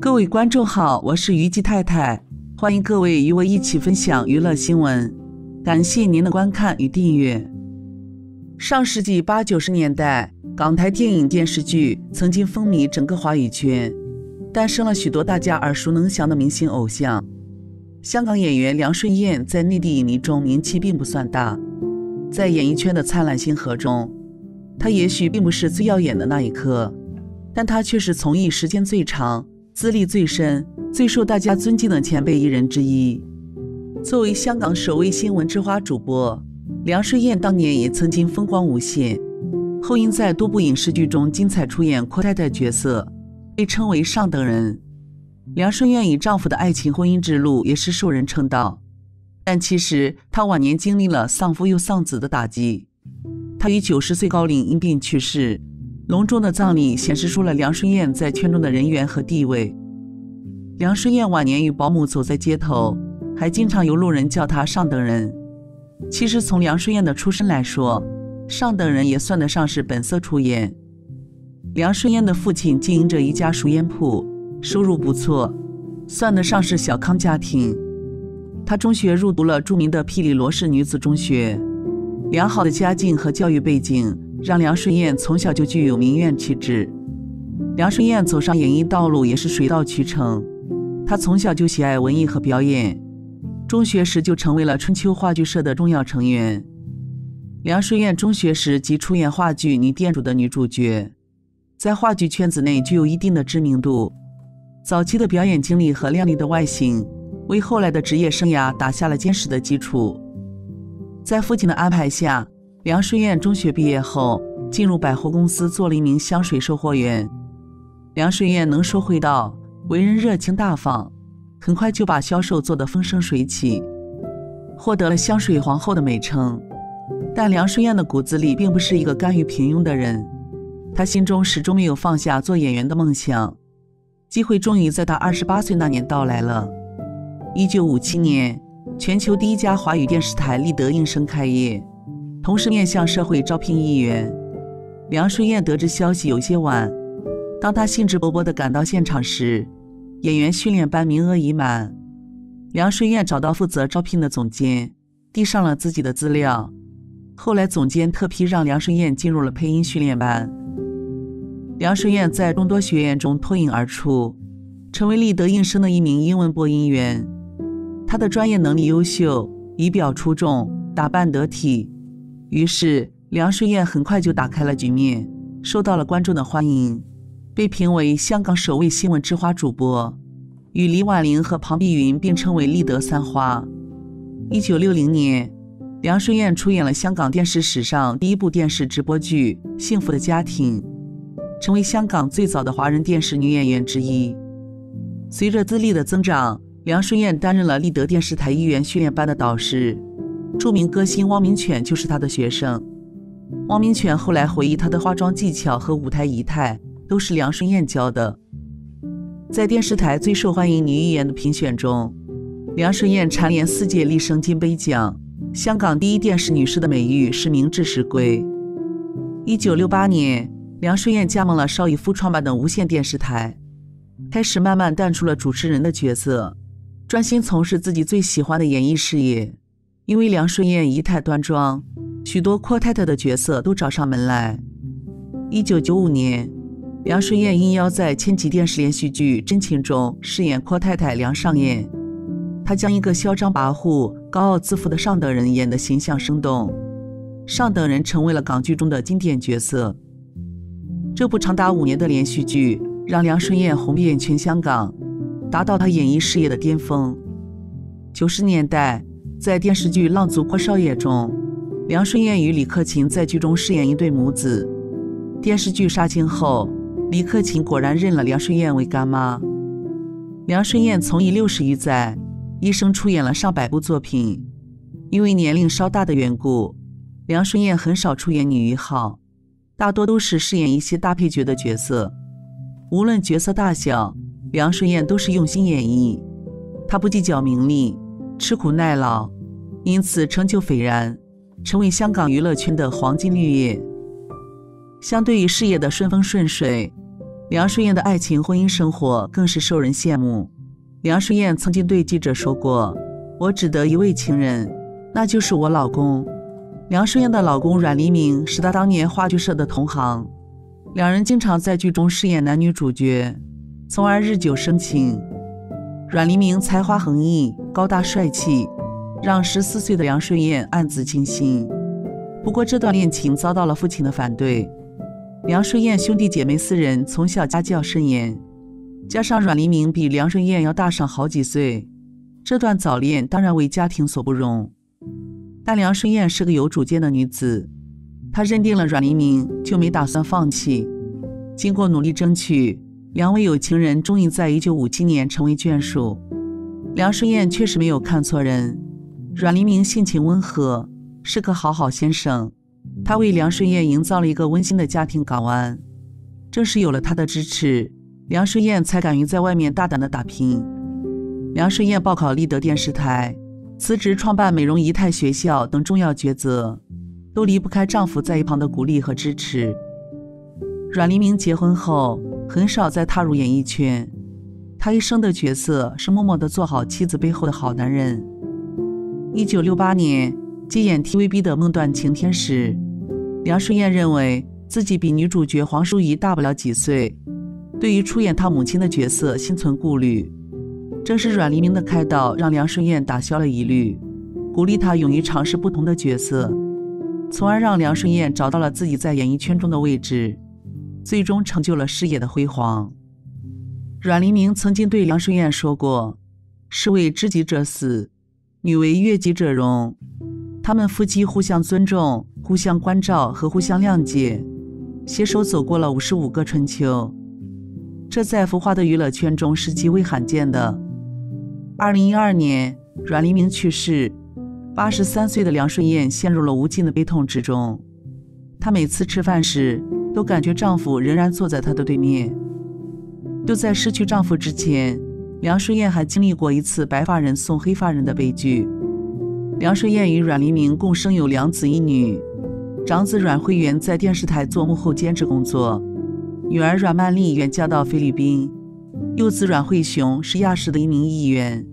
各位观众好，我是虞姬太太，欢迎各位与我一起分享娱乐新闻，感谢您的观看与订阅。上世纪80、90年代，港台电影电视剧曾经风靡整个华语圈，诞生了许多大家耳熟能详的明星偶像。香港演员梁顺燕在内地影迷中名气并不算大，在演艺圈的灿烂星河中，她也许并不是最耀眼的那一颗，但她却是从艺时间最长、资历最深、最受大家尊敬的前辈艺人之一。作为香港首位新闻之花主播，梁顺燕当年也曾经风光无限，后因在多部影视剧中精彩出演阔太太角色，被称为上等人。梁顺燕与丈夫的爱情婚姻之路也是受人称道，但其实她晚年经历了丧夫又丧子的打击。她于90岁高龄因病去世，隆重的葬礼显示出了梁顺燕在圈中的人缘和地位。梁顺燕晚年与保姆走在街头，还经常由路人叫她上等人。其实从梁顺燕的出身来说，上等人也算得上是本色出演。梁顺燕的父亲经营着一家熟烟铺，收入不错，算得上是小康家庭。她中学入读了著名的霹雳罗氏女子中学，良好的家境和教育背景让梁顺燕从小就具有名媛气质。梁顺燕走上演艺道路也是水到渠成，她从小就喜爱文艺和表演，中学时就成为了春秋话剧社的重要成员。梁顺燕中学时即出演话剧《女店主》的女主角，在话剧圈子内具有一定的知名度。早期的表演经历和靓丽的外形，为后来的职业生涯打下了坚实的基础。在父亲的安排下，梁顺燕中学毕业后进入百货公司做了一名香水售货员。梁顺燕能说会道，为人热情大方，很快就把销售做得风生水起，获得了香水皇后的美称。但梁顺燕的骨子里并不是一个甘于平庸的人，她心中始终没有放下做演员的梦想。机会终于在她28岁那年到来了。1957年，全球第一家华语电视台立德应声开业，同时面向社会招聘艺员。梁顺燕得知消息有些晚，当她兴致勃勃地赶到现场时，演员训练班名额已满。梁顺燕找到负责招聘的总监，递上了自己的资料。后来总监特批让梁顺燕进入了配音训练班。梁顺燕在众多学员中脱颖而出，成为立德应声的一名英文播音员。她的专业能力优秀，仪表出众，打扮得体，于是梁顺燕很快就打开了局面，受到了观众的欢迎，被评为香港首位新闻之花主播，与李婉玲和庞碧云并称为立德三花。1960年，梁顺燕出演了香港电视史上第一部电视直播剧《幸福的家庭》，成为香港最早的华人电视女演员之一。随着资历的增长，梁顺燕担任了立德电视台艺员训练班的导师，著名歌星汪明荃就是她的学生。汪明荃后来回忆，她的化妆技巧和舞台仪态都是梁顺燕教的。在电视台最受欢迎女艺人的评选中，梁顺燕蝉联4届力争金杯奖，香港第一电视女士的美誉是名至实归。1968年，梁顺燕加盟了邵逸夫创办的无线电视台，开始慢慢淡出了主持人的角色，专心从事自己最喜欢的演艺事业。因为梁顺燕仪态端庄，许多阔太太的角色都找上门来。1995年，梁顺燕应邀在千禧电视连续剧《真情》中饰演阔太太梁尚燕。她将一个嚣张跋扈、高傲自负的上等人演得形象生动，上等人成为了港剧中的经典角色。这部长达5年的连续剧让梁顺燕红遍全香港，达到她演艺事业的巅峰。90年代，在电视剧《浪足阔少爷》中，梁顺燕与李克勤在剧中饰演一对母子。电视剧杀青后，李克勤果然认了梁顺燕为干妈。梁顺燕从艺60余载，一生出演了上百部作品。因为年龄稍大的缘故，梁顺燕很少出演女一号，大多都是饰演一些大配角的角色。无论角色大小，梁顺燕都是用心演绎，她不计较名利，吃苦耐劳，因此成就斐然，成为香港娱乐圈的黄金绿叶。相对于事业的顺风顺水，梁淑燕的爱情婚姻生活更是受人羡慕。梁淑燕曾经对记者说过：“我只得一位情人，那就是我老公。”梁淑燕的老公阮黎明是她当年话剧社的同行，两人经常在剧中饰演男女主角，从而日久生情。阮黎明才华横溢，高大帅气，让14岁的梁淑燕暗自倾心。不过这段恋情遭到了父亲的反对。梁淑燕兄弟姐妹四人从小家教甚严，加上阮黎明比梁淑燕要大上好几岁，这段早恋当然为家庭所不容。但梁淑燕是个有主见的女子，她认定了阮黎明就没打算放弃。经过努力争取，两位有情人终于在1957年成为眷属。梁淑燕确实没有看错人，阮黎明性情温和，是个好好先生。他为梁淑燕营造了一个温馨的家庭港湾，正是有了他的支持，梁淑燕才敢于在外面大胆的打拼。梁淑燕报考丽德电视台，辞职创办美容仪态学校等重要抉择，都离不开丈夫在一旁的鼓励和支持。阮黎明结婚后很少再踏入演艺圈，他一生的角色是默默地做好妻子背后的好男人。1968年接演 TVB 的《梦断晴天》时，梁淑燕认为自己比女主角黄淑仪大不了几岁，对于出演她母亲的角色心存顾虑。正是阮黎明的开导，让梁淑燕打消了疑虑，鼓励她勇于尝试不同的角色，从而让梁淑燕找到了自己在演艺圈中的位置，最终成就了事业的辉煌。阮黎明曾经对梁淑燕说过：“士为知己者死，女为悦己者容。”他们夫妻互相尊重，互相关照和互相谅解，携手走过了55个春秋，这在浮华的娱乐圈中是极为罕见的。2012年阮黎明去世，83岁的梁淑燕陷入了无尽的悲痛之中。她每次吃饭时都感觉丈夫仍然坐在她的对面。就在失去丈夫之前，梁淑燕还经历过一次白发人送黑发人的悲剧。梁淑燕与阮黎明共生有2子1女，长子阮慧元在电视台做幕后兼职工作，女儿阮曼丽远嫁到菲律宾，幼子阮慧雄是亚视的一名艺员。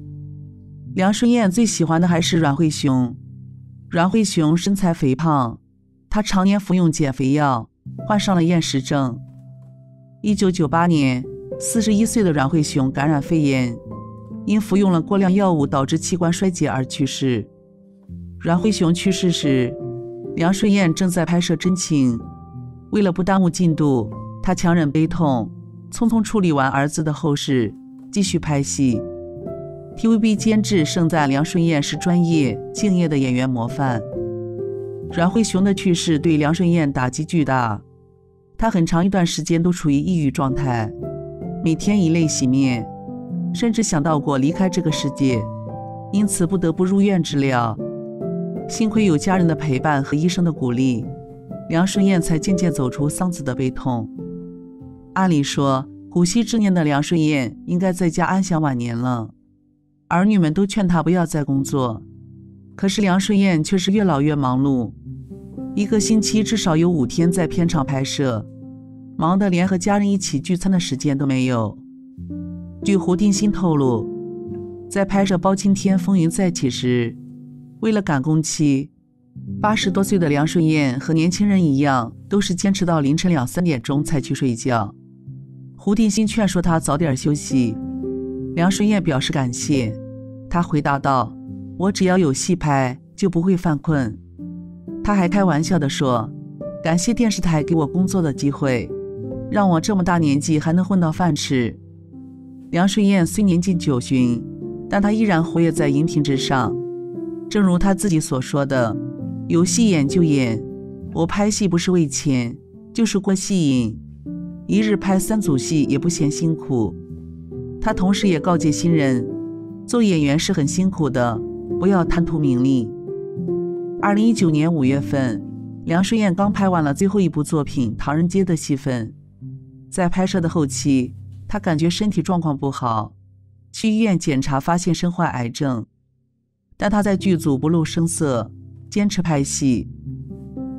梁淑燕最喜欢的还是阮慧雄。阮慧雄身材肥胖，他常年服用减肥药，患上了厌食症。1998年41岁的阮慧雄感染肺炎，因服用了过量药物导致器官衰竭而去世。阮慧雄去世时，梁淑燕正在拍摄《真情》，为了不耽误进度，她强忍悲痛，匆匆处理完儿子的后事，继续拍戏。TVB 监制盛赞梁淑燕是专业、敬业的演员模范。阮慧雄的去世对梁淑燕打击巨大，她很长一段时间都处于抑郁状态，每天以泪洗面，甚至想到过离开这个世界，因此不得不入院治疗。幸亏有家人的陪伴和医生的鼓励，梁淑燕才渐渐走出丧子的悲痛。按理说，古稀之年的梁淑燕应该在家安享晚年了，儿女们都劝她不要再工作，可是梁淑燕却是越老越忙碌，一个星期至少有5天在片场拍摄，忙得连和家人一起聚餐的时间都没有。据胡定欣透露，在拍摄《包青天风云再起》时，为了赶工期，80多岁的梁淑燕和年轻人一样，都是坚持到凌晨2、3点钟才去睡觉。胡定欣劝说她早点休息，梁淑燕表示感谢，她回答道：“我只要有戏拍，就不会犯困。”她还开玩笑地说：“感谢电视台给我工作的机会，让我这么大年纪还能混到饭吃。”梁淑燕虽年近90，但她依然活跃在荧屏之上。正如他自己所说的，有戏演就演，我拍戏不是为钱，就是过戏瘾，一日拍3组戏也不嫌辛苦。他同时也告诫新人，做演员是很辛苦的，不要贪图名利。2019年5月份，梁淑燕刚拍完了最后一部作品《唐人街》的戏份，在拍摄的后期，她感觉身体状况不好，去医院检查发现身患癌症。但她在剧组不露声色，坚持拍戏。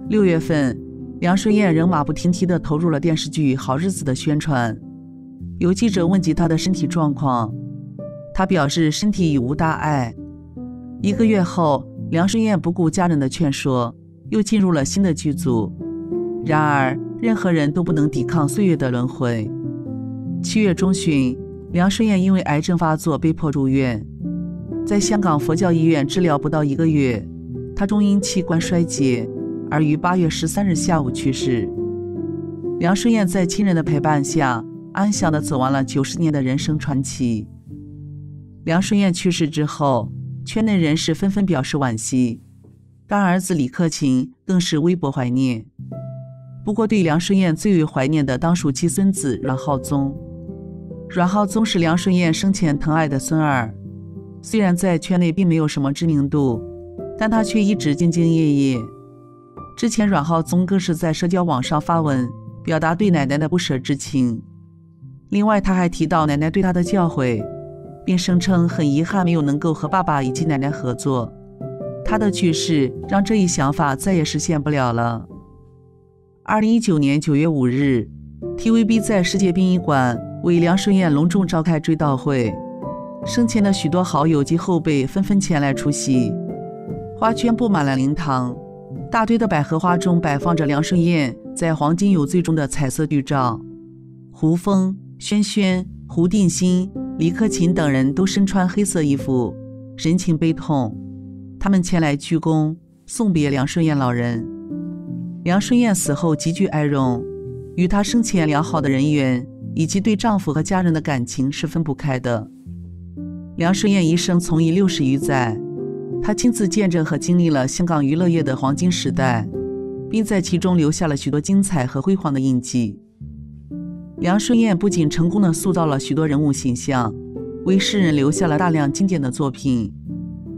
6月份，梁淑燕仍马不停蹄地投入了电视剧《好日子》的宣传，有记者问及他的身体状况，他表示身体已无大碍。1个月后，梁顺燕不顾家人的劝说，又进入了新的剧组。然而，任何人都不能抵抗岁月的轮回。7月中旬，梁顺燕因为癌症发作被迫入院，在香港佛教医院治疗不到1个月，她终因器官衰竭而于8月13日下午去世。梁顺燕在亲人的陪伴下，安详地走完了90年的人生传奇。梁顺燕去世之后，圈内人士纷纷表示惋惜，干儿子李克勤更是微博怀念。不过，对梁顺燕最为怀念的当属其孙子阮浩宗。阮浩宗是梁顺燕生前疼爱的孙儿，虽然在圈内并没有什么知名度，但他却一直兢兢业业。之前，阮浩宗更是在社交网上发文，表达对奶奶的不舍之情。另外，他还提到奶奶对他的教诲，并声称很遗憾没有能够和爸爸以及奶奶合作。他的去世让这一想法再也实现不了了。2019年9月5日 ，TVB 在世界殡仪馆为梁顺燕隆重召开追悼会，生前的许多好友及后辈纷纷前来出席。花圈布满了灵堂，大堆的百合花中摆放着梁顺燕在《黄金有罪》中的彩色剧照。胡枫、轩轩、胡定欣、李克勤等人都身穿黑色衣服，神情悲痛。他们前来鞠躬，送别梁顺燕老人。梁顺燕死后极具哀荣，与她生前良好的人缘以及对丈夫和家人的感情是分不开的。梁顺燕一生从艺60余载，她亲自见证和经历了香港娱乐业的黄金时代，并在其中留下了许多精彩和辉煌的印记。梁顺燕不仅成功地塑造了许多人物形象，为世人留下了大量经典的作品，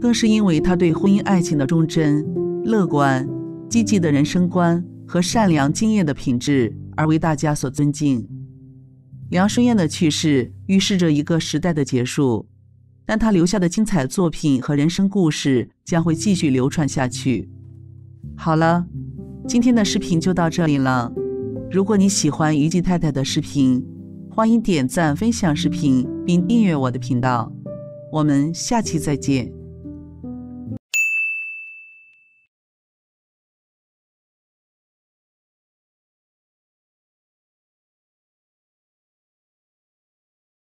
更是因为她对婚姻爱情的忠贞、乐观、积极的人生观和善良敬业的品质而为大家所尊敬。梁顺燕的去世预示着一个时代的结束，但她留下的精彩作品和人生故事将会继续流传下去。好了，今天的视频就到这里了。如果你喜欢于季太太的视频，欢迎点赞、分享视频并订阅我的频道。我们下期再见。